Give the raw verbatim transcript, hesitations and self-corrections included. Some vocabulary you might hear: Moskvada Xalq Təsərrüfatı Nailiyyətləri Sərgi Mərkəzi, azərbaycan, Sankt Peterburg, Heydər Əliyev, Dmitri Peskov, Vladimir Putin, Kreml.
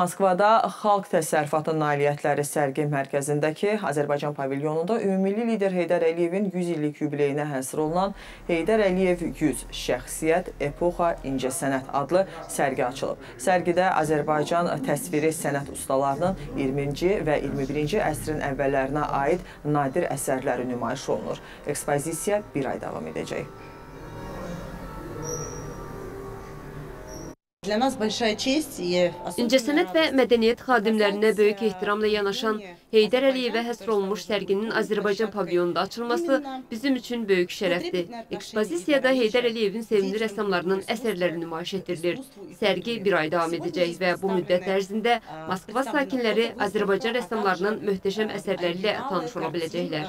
Moskvada Xalq Təsərrüfatı Nailiyyətləri Sərgi Mərkəzindəki Azərbaycan pavilyonunda ümummilli lider Heydər Əliyevin yüz illik yubileyinə həsr olunan Heydər Əliyev yüz Şəxsiyyət, Epoxa, İncəsənət adlı sərgi açılıb. Sərgidə Azərbaycan təsviri sənət ustalarının iyirminci və iyirmi birinci əsrin əvvəllərinə aid nadir əsərləri nümayiş olunur. Ekspozisiya bir ay davam edəcək. İncəsənət və mədəniyyət xadimlərinə böyük ehtiramla yanaşan Heydər Əliyevə həsr olunmuş sərginin Azərbaycan pavilyonunda açılması bizim üçün böyük şərəfdir. Ekspozisiyada Heydər Əliyevin sevimli rəssamlarının əsərləri nümayiş etdirilir. Sərgi bir ay davam edəcək və bu müddət ərzində Moskva sakinləri Azərbaycan rəssamlarının möhtəşəm əsərləri ilə tanış ola biləcəklər.